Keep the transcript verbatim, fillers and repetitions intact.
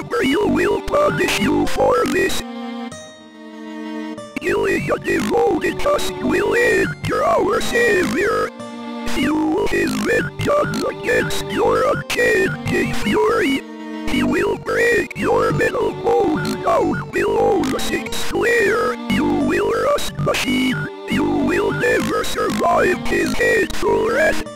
Gabriel will punish you for this. Killing a devoted husk will anger our savior. Fuel his vengeance against your unchanging fury. He will break your metal bones down below the sixth layer. You will rust machine. You will never survive his hateful wrath.